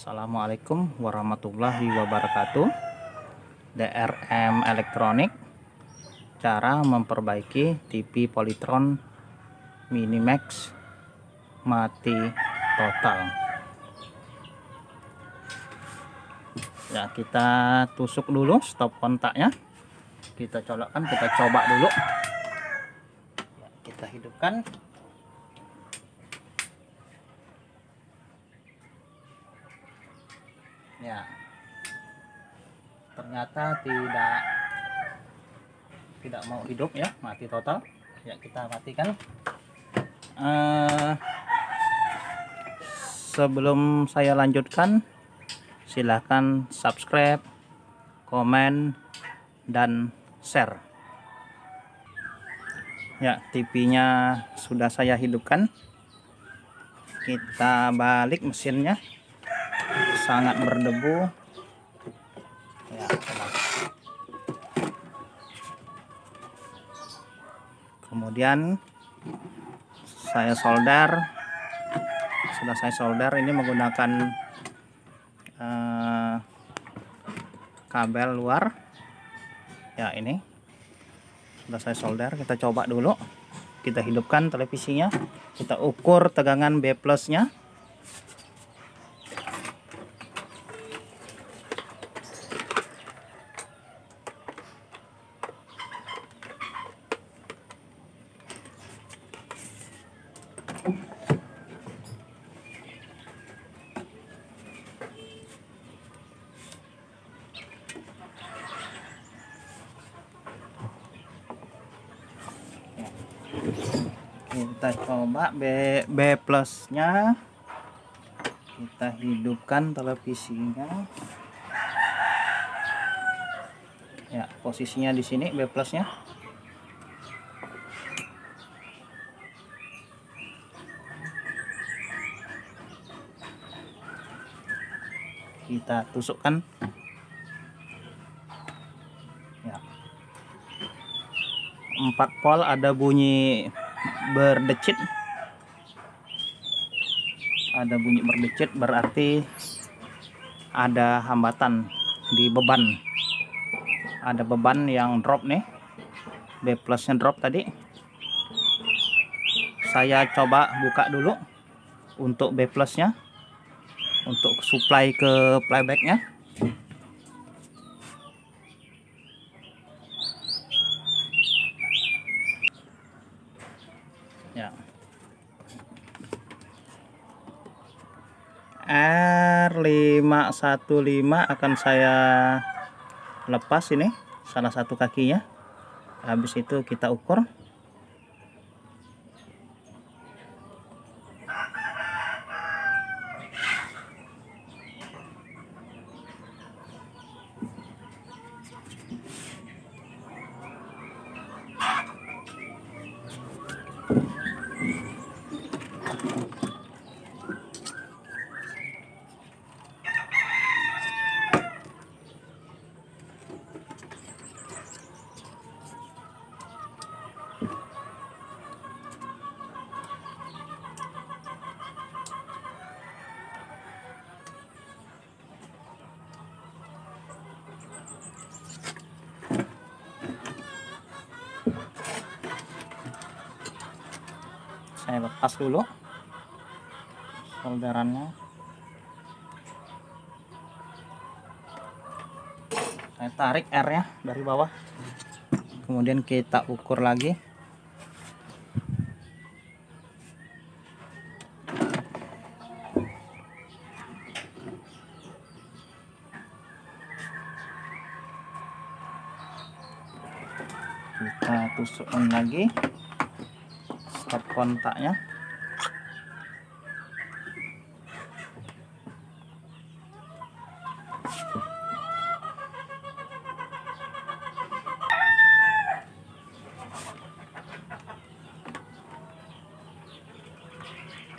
Assalamualaikum warahmatullahi wabarakatuh. DRM elektronik, cara memperbaiki TV Polytron minimax mati total. Ya, kita tusuk dulu stop kontaknya, kita colokkan, kita coba dulu ya, kita hidupkan. Ya, ternyata tidak mau hidup ya, mati total. Ya, kita matikan. Sebelum saya lanjutkan, silahkan subscribe, komen, dan share. Ya, TV-nya sudah saya hidupkan. Kita balik mesinnya. Sangat berdebu ya, kemudian sudah saya solder ini menggunakan kabel luar ya. Ini sudah saya solder, kita coba dulu, kita hidupkan televisinya, kita ukur tegangan B plusnya. Kita coba B plusnya, kita hidupkan televisinya ya, posisinya di sini B plusnya. Kita tusukkan ya, 4 volt ada bunyi berdecit, berarti ada hambatan di beban, ada beban yang drop nih, B plusnya drop tadi. Saya coba buka dulu untuk B plusnya, untuk supply ke flybacknya. Ya. R515 akan saya lepas ini salah satu kakinya. Habis itu kita ukur. Saya lepas dulu solderannya, saya tarik R nya dari bawah, kemudian kita ukur lagi. Kita tusukkan lagi stop kontaknya.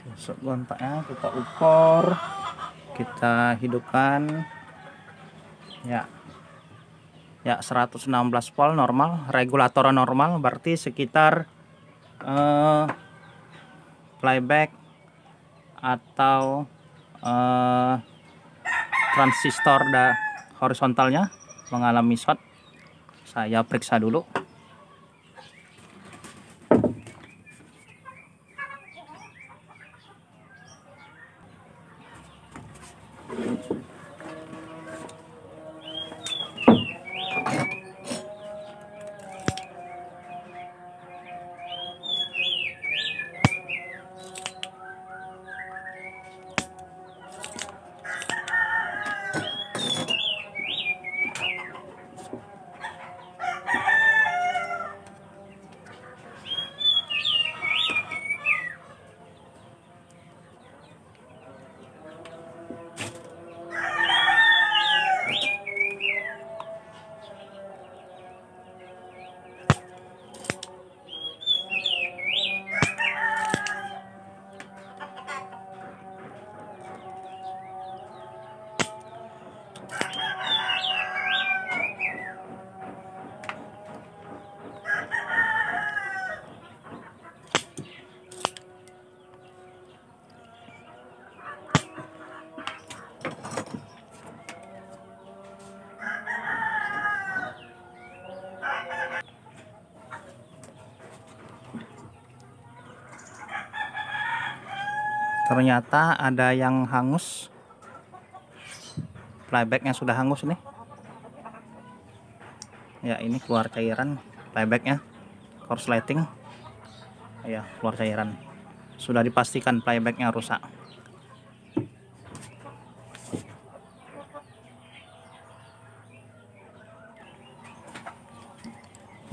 Tusuk kontaknya, kita ukur, kita hidupkan ya. Ya, 116 volt normal, regulator normal, berarti sekitar flyback atau transistor horizontalnya mengalami short. Saya periksa dulu. Ternyata ada yang hangus, flybacknya sudah hangus nih ya. Ini keluar cairan flybacknya, korsleting ya, keluar cairan. Sudah dipastikan flybacknya rusak.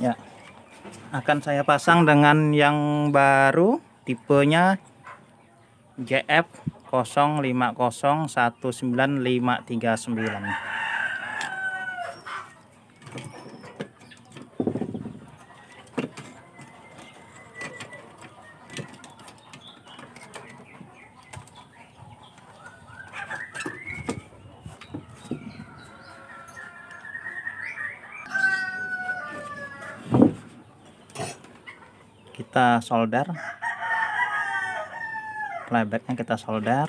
Ya, akan saya pasang dengan yang baru, tipenya Gf05019539. Kita solder. Flybacknya kita solder.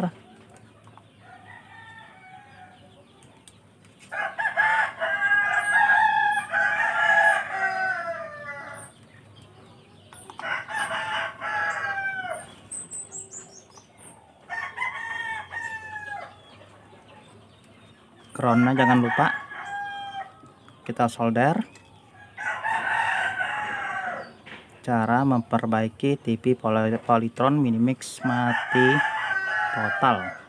Crownnya jangan lupa kita solder. Cara memperbaiki TV Polytron minimax mati total.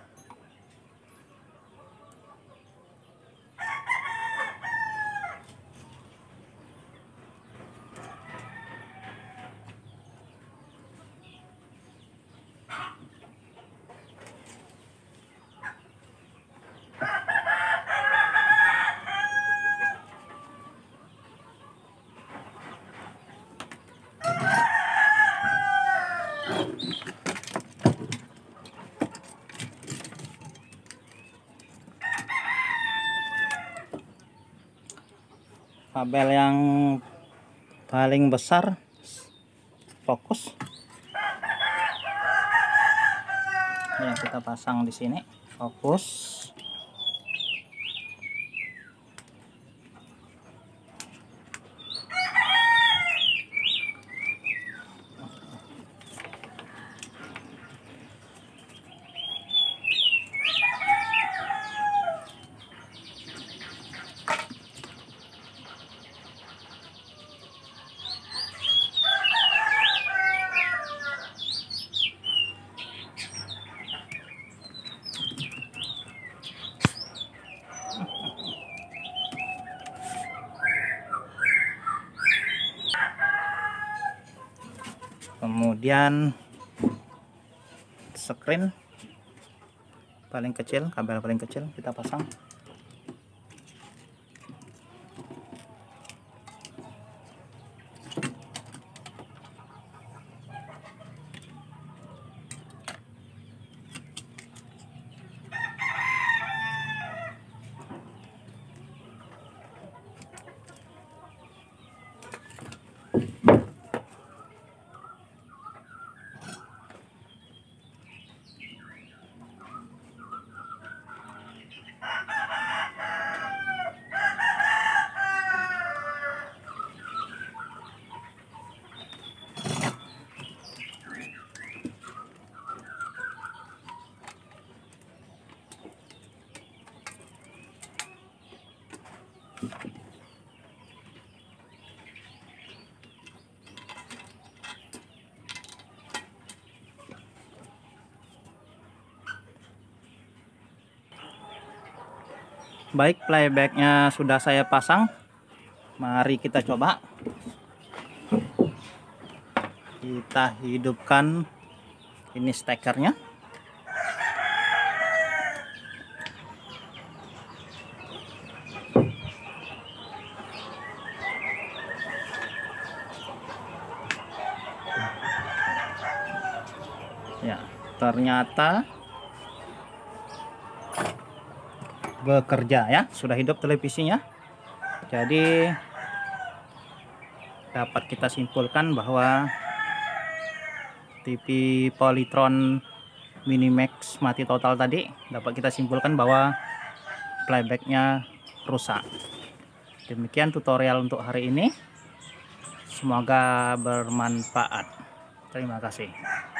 Kabel yang paling besar fokus ya, kita pasang di sini fokus. Kemudian screen paling kecil, kabel paling kecil kita pasang. Baik, flybacknya sudah saya pasang. Mari kita coba. Kita hidupkan ini stekernya. Ya, ternyata bekerja ya, sudah hidup televisinya. Jadi dapat kita simpulkan bahwa TV Polytron minimax mati total tadi, dapat kita simpulkan bahwa flybacknya rusak. Demikian tutorial untuk hari ini, semoga bermanfaat. Terima kasih.